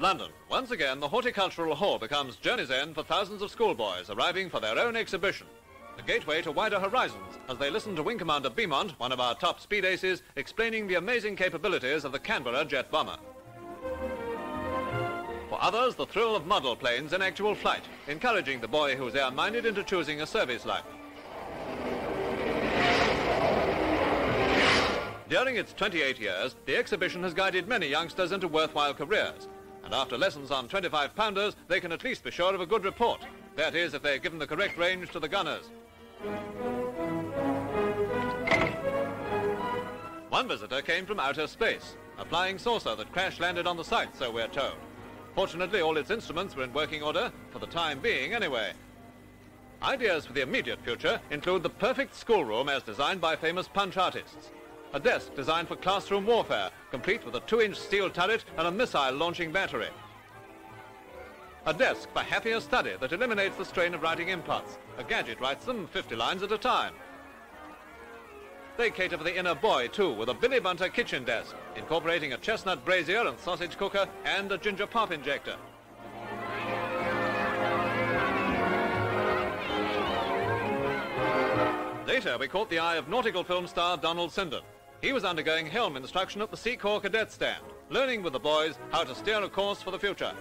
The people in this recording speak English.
London. Once again, the Horticultural Hall becomes Journey's End for thousands of schoolboys arriving for their own exhibition. The gateway to wider horizons as they listen to Wing Commander Beaumont, one of our top speed aces, explaining the amazing capabilities of the Canberra jet bomber. For others, the thrill of model planes in actual flight, encouraging the boy who's air-minded into choosing a service life. During its 28 years, the exhibition has guided many youngsters into worthwhile careers. And after lessons on 25-pounders, they can at least be sure of a good report. That is, if they're given the correct range to the gunners. One visitor came from outer space, a flying saucer that crash-landed on the site, so we're told. Fortunately, all its instruments were in working order, for the time being anyway. Ideas for the immediate future include the perfect schoolroom as designed by famous Punch artists. A desk designed for classroom warfare, complete with a 2-inch steel turret and a missile-launching battery. A desk for happier study that eliminates the strain of writing imparts. A gadget writes them 50 lines at a time. They cater for the inner boy, too, with a Billy Bunter kitchen desk, incorporating a chestnut brazier and sausage cooker and a ginger pop injector. Later, we caught the eye of nautical film star Donald Sinden. He was undergoing helm instruction at the Sea Corps cadet stand, learning with the boys how to steer a course for the future.